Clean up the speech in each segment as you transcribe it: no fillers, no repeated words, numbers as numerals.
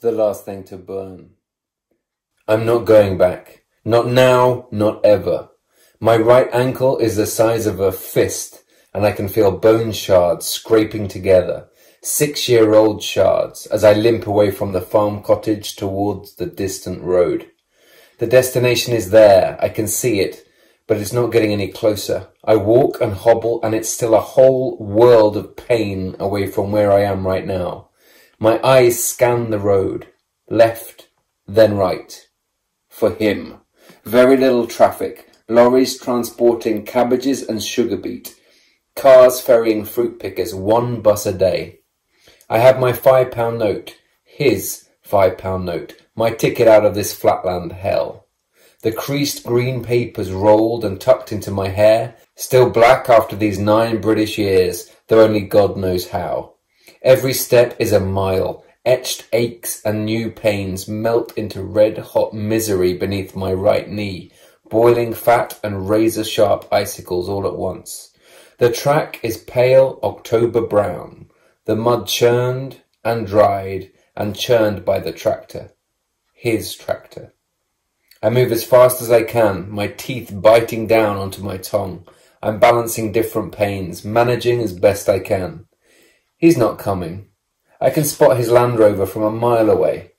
the last thing to burn. I'm not going back. Not now, not ever. My right ankle is the size of a fist, and I can feel bone shards scraping together, 6-year-old shards, as I limp away from the farm cottage towards the distant road. The destination is there, I can see it, but it's not getting any closer. I walk and hobble, and it's still a whole world of pain away from where I am right now. My eyes scan the road, left, then right. For him. Very little traffic. Lorries transporting cabbages and sugar beet. Cars ferrying fruit pickers, 1 bus a day. I have my £5 note, his £5 note, my ticket out of this flatland hell. The creased green papers rolled and tucked into my hair, still black after these 9 British years, though only God knows how. Every step is a mile. Etched aches and new pains melt into red-hot misery beneath my right knee, boiling fat and razor-sharp icicles all at once. The track is pale October brown, the mud churned and dried and churned by the tractor, his tractor. I move as fast as I can, my teeth biting down onto my tongue. I'm balancing different pains, managing as best I can. He's not coming. I can spot his Land Rover from a mile away.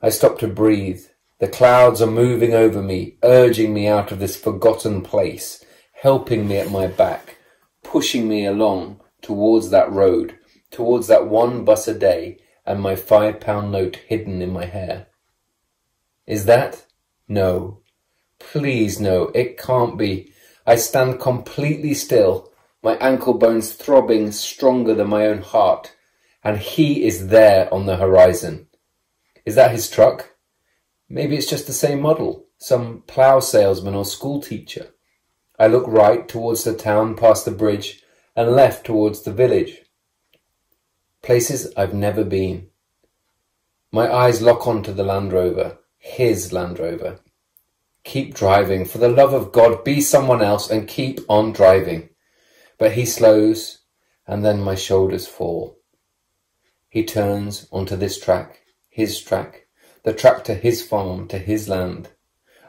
I stop to breathe. The clouds are moving over me, urging me out of this forgotten place, helping me at my back, pushing me along towards that road, towards that 1 bus a day, and my £5 note hidden in my hair. Is that? No. Please no, it can't be. I stand completely still, my ankle bones throbbing stronger than my own heart. And he is there on the horizon. Is that his truck? Maybe it's just the same model, some plough salesman or school teacher. I look right towards the town past the bridge and left towards the village. Places I've never been. My eyes lock onto the Land Rover, his Land Rover. Keep driving, for the love of God, be someone else and keep on driving. But he slows, and then my shoulders fall. He turns onto this track, the track to his farm, to his land.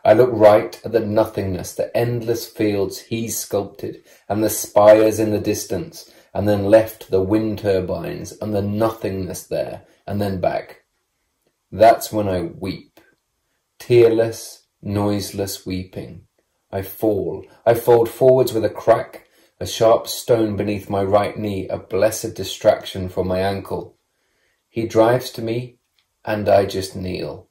I look right at the nothingness, the endless fields he's sculpted, and the spires in the distance, and then left the wind turbines, and the nothingness there, and then back. That's when I weep. Tearless, noiseless weeping. I fall. I fold forwards with a crack, a sharp stone beneath my right knee, a blessed distraction from my ankle. He drives to me, and I just kneel.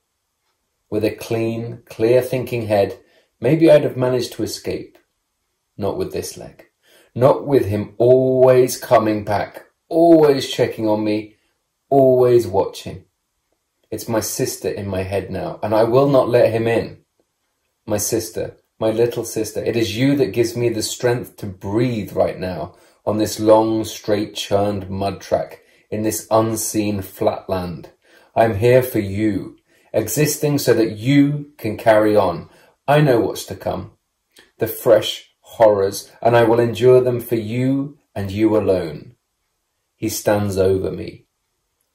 With a clean, clear-thinking head, maybe I'd have managed to escape. Not with this leg. Not with him always coming back, always checking on me, always watching. It's my sister in my head now, and I will not let him in. My sister, my little sister, it is you that gives me the strength to breathe right now on this long, straight, churned mud track. In this unseen flatland. I'm here for you, existing so that you can carry on. I know what's to come, the fresh horrors, and I will endure them for you and you alone. He stands over me.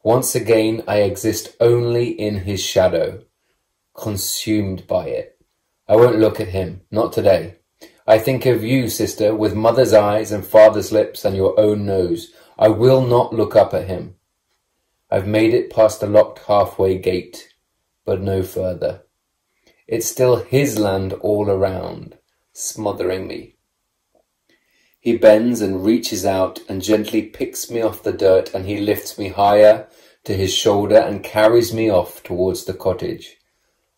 Once again, I exist only in his shadow, consumed by it. I won't look at him, not today. I think of you, sister, with mother's eyes and father's lips and your own nose. I will not look up at him. I've made it past the locked halfway gate, but no further. It's still his land all around, smothering me. He bends and reaches out and gently picks me off the dirt, and he lifts me higher to his shoulder and carries me off towards the cottage.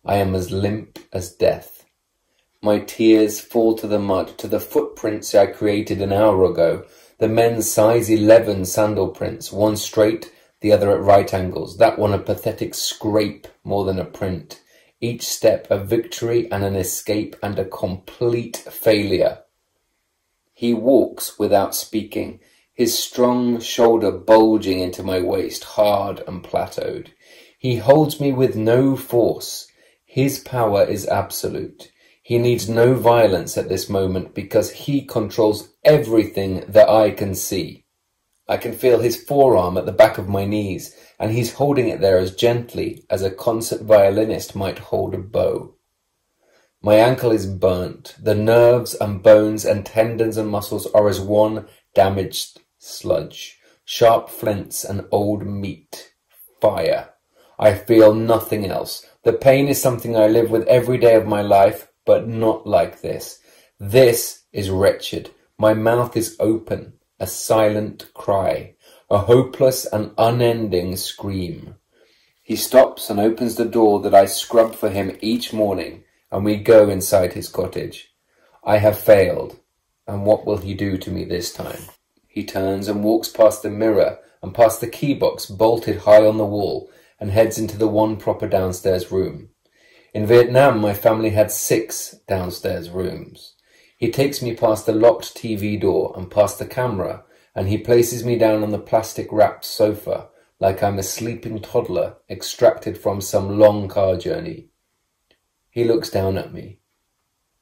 I am as limp as death. My tears fall to the mud, to the footprints I created an hour ago, the men's size 11 sandal prints, one straight, the other at right angles, that one a pathetic scrape more than a print, each step a victory and an escape and a complete failure. He walks without speaking, his strong shoulder bulging into my waist, hard and plateaued. He holds me with no force. His power is absolute. He needs no violence at this moment because he controls everything that I can see. I can feel his forearm at the back of my knees, and he's holding it there as gently as a concert violinist might hold a bow. My ankle is burnt. The nerves and bones and tendons and muscles are as one damaged sludge, sharp flints and old meat, fire. I feel nothing else. The pain is something I live with every day of my life, but not like this. This is wretched. My mouth is open. A silent cry, a hopeless and unending scream. He stops and opens the door that I scrub for him each morning, and we go inside his cottage. I have failed, and what will he do to me this time? He turns and walks past the mirror and past the key box bolted high on the wall, and heads into the one proper downstairs room. In Vietnam, my family had 6 downstairs rooms. He takes me past the locked TV door and past the camera, and he places me down on the plastic-wrapped sofa like I'm a sleeping toddler extracted from some long car journey. He looks down at me.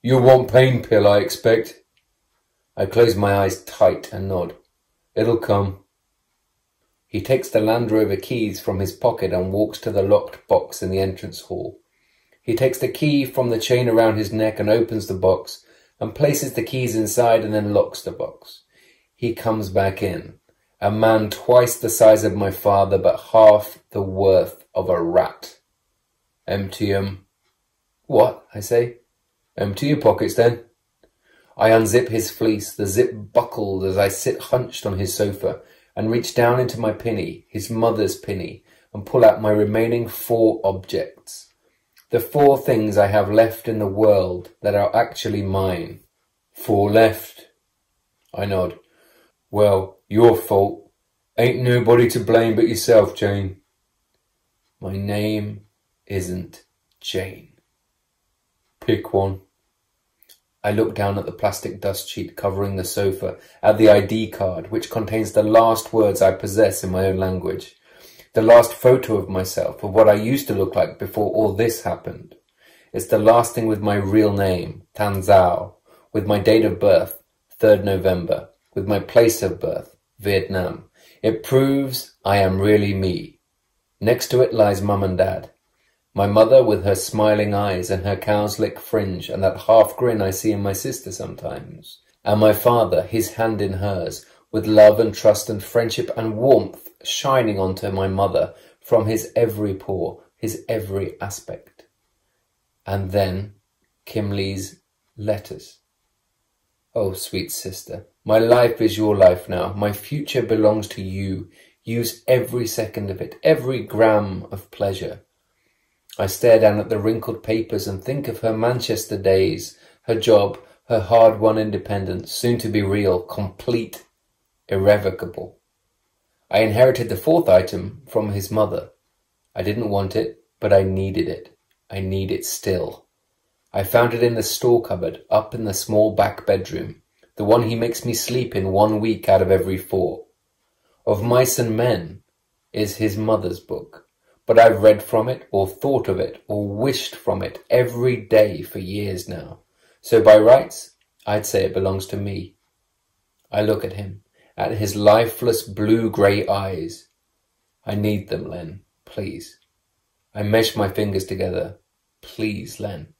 "You want pain pill, I expect." I close my eyes tight and nod. "It'll come." He takes the Land Rover keys from his pocket and walks to the locked box in the entrance hall. He takes the key from the chain around his neck and opens the box, and places the keys inside and then locks the box. He comes back in, a man twice the size of my father, but half the worth of a rat. "Empty 'em." "What?" I say. "Empty your pockets, then." I unzip his fleece, the zip buckled as I sit hunched on his sofa, and reach down into my pinny, his mother's pinny, and pull out my remaining 4 objects. The 4 things I have left in the world that are actually mine. 4 left. I nod. "Well, your fault. Ain't nobody to blame but yourself, Jane." "My name isn't Jane." "Pick one." I look down at the plastic dust sheet covering the sofa, at the ID card, which contains the last words I possess in my own language. The last photo of myself, of what I used to look like before all this happened. It's the last thing with my real name, Tan Zhao, with my date of birth, 3rd November, with my place of birth, Vietnam. It proves I am really me. Next to it lies Mum and Dad. My mother with her smiling eyes and her cow's lick fringe and that half grin I see in my sister sometimes. And my father, his hand in hers, with love and trust and friendship and warmth shining onto my mother from his every pore, his every aspect. And then Kimley's letters. "Oh, sweet sister, my life is your life now. My future belongs to you. Use every second of it, every gram of pleasure." I stare down at the wrinkled papers and think of her Manchester days, her job, her hard-won independence, soon to be real, complete, irrevocable. I inherited the 4th item from his mother. I didn't want it, but I needed it. I need it still. I found it in the store cupboard, up in the small back bedroom, the one he makes me sleep in 1 week out of every 4. Of Mice and Men is his mother's book, but I've read from it, or thought of it, or wished from it every day for years now. So by rights, I'd say it belongs to me. I look at him, at his lifeless blue-grey eyes. "I need them, Len, please." I mesh my fingers together. "Please, Len."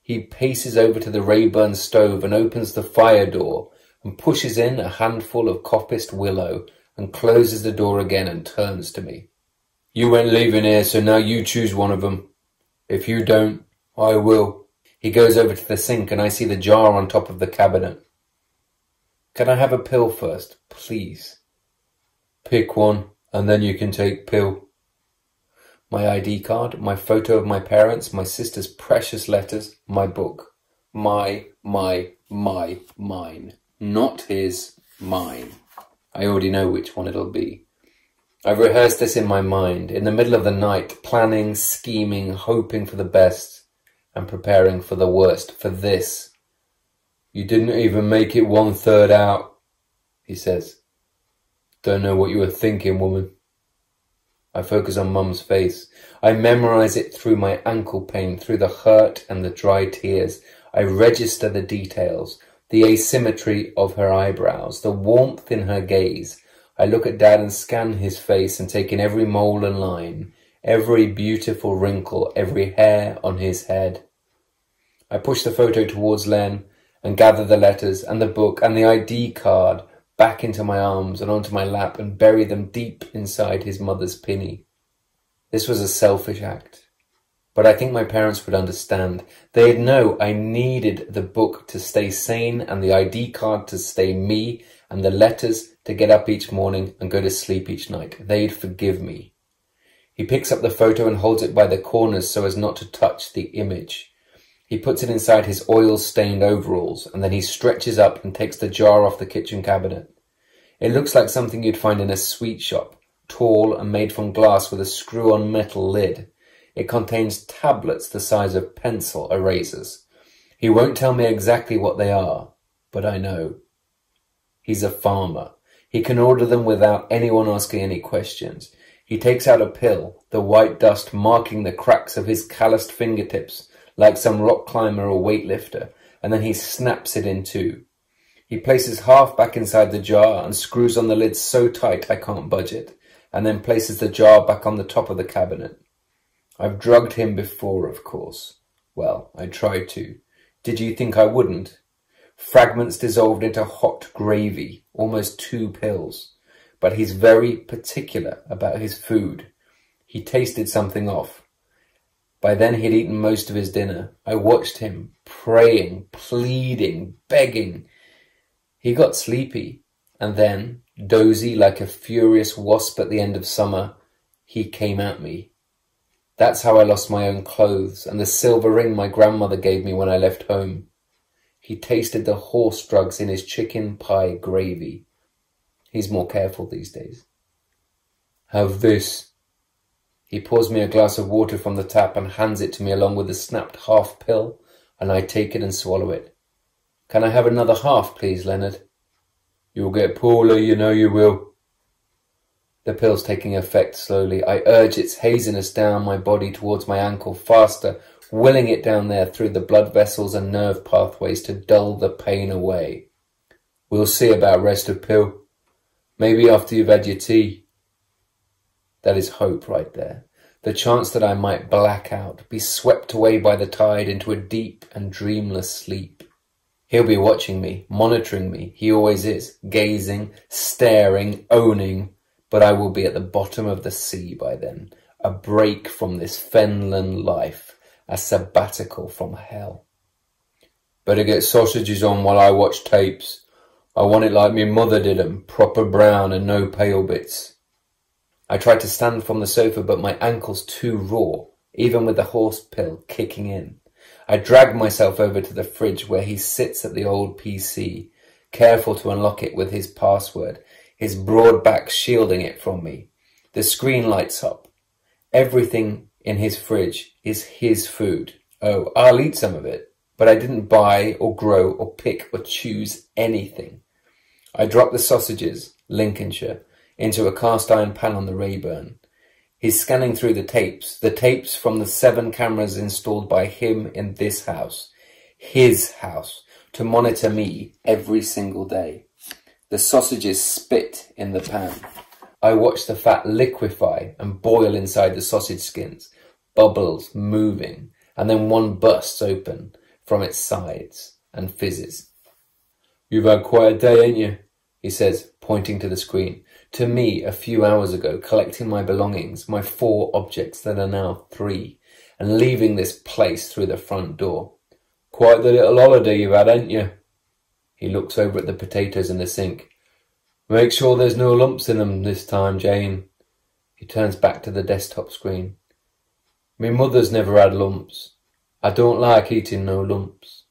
He paces over to the Rayburn stove and opens the fire door and pushes in a handful of coppiced willow and closes the door again and turns to me. "You ain't leaving here, so now you choose one of them. If you don't, I will." He goes over to the sink and I see the jar on top of the cabinet. "Can I have a pill first, please?" "Pick one, and then you can take pill." My ID card, my photo of my parents, my sister's precious letters, my book. My, mine. Not his, mine. I already know which one it'll be. I've rehearsed this in my mind, in the middle of the night, planning, scheming, hoping for the best, and preparing for the worst, for this. "You didn't even make it 1/3 out," he says. "Don't know what you were thinking, woman." I focus on Mum's face. I memorize it through my ankle pain, through the hurt and the dry tears. I register the details, the asymmetry of her eyebrows, the warmth in her gaze. I look at Dad and scan his face and take in every mole and line, every beautiful wrinkle, every hair on his head. I push the photo towards Len and gather the letters and the book and the ID card back into my arms and onto my lap and bury them deep inside his mother's pinny. This was a selfish act, but I think my parents would understand. They'd know I needed the book to stay sane and the ID card to stay me and the letters to get up each morning and go to sleep each night. They'd forgive me. He picks up the photo and holds it by the corners so as not to touch the image. He puts it inside his oil-stained overalls, and then he stretches up and takes the jar off the kitchen cabinet. It looks like something you'd find in a sweet shop, tall and made from glass with a screw-on metal lid. It contains tablets the size of pencil erasers. He won't tell me exactly what they are, but I know. He's a farmer. He can order them without anyone asking any questions. He takes out a pill, the white dust marking the cracks of his calloused fingertips like some rock climber or weightlifter, and then he snaps it in two. He places half back inside the jar and screws on the lid so tight I can't budge it, and then places the jar back on the top of the cabinet. I've drugged him before, of course. Well, I tried to. Did you think I wouldn't? Fragments dissolved into hot gravy, almost two pills. But he's very particular about his food. He tasted something off. By then he'd eaten most of his dinner. I watched him, praying, pleading, begging. He got sleepy, and then, dozy like a furious wasp at the end of summer, he came at me. That's how I lost my own clothes and the silver ring my grandmother gave me when I left home. He tasted the horse drugs in his chicken pie gravy. He's more careful these days. Have this. He pours me a glass of water from the tap and hands it to me along with a snapped half pill, and I take it and swallow it. Can I have another half, please, Leonard? You'll get poorer, you know you will. The pill's taking effect slowly. I urge its haziness down my body towards my ankle faster, willing it down there through the blood vessels and nerve pathways to dull the pain away. We'll see about rest of pill. Maybe after you've had your tea. That is hope right there. The chance that I might black out, be swept away by the tide into a deep and dreamless sleep. He'll be watching me, monitoring me. He always is, gazing, staring, owning. But I will be at the bottom of the sea by then. A break from this Fenland life. A sabbatical from hell. Better get sausages on while I watch tapes. I want it like me mother did 'em, proper brown and no pale bits. I tried to stand from the sofa, but my ankle's too raw, even with the horse pill kicking in. I drag myself over to the fridge where he sits at the old PC, careful to unlock it with his password, his broad back shielding it from me. The screen lights up. Everything in his fridge is his food. Oh, I'll eat some of it, but I didn't buy or grow or pick or choose anything. I dropped the sausages, Lincolnshire, into a cast iron pan on the Rayburn. He's scanning through the tapes from the 7 cameras installed by him in this house, his house, to monitor me every single day. The sausages spit in the pan. I watch the fat liquefy and boil inside the sausage skins, bubbles moving, and then one bursts open from its sides and fizzes. You've had quite a day, ain't you? He says, pointing to the screen. To me, a few hours ago, collecting my belongings, my 4 objects that are now 3, and leaving this place through the front door. Quite the little holiday you've had, ain't you? He looks over at the potatoes in the sink. Make sure there's no lumps in them this time, Jane. He turns back to the desktop screen. Me mother's never had lumps. I don't like eating no lumps.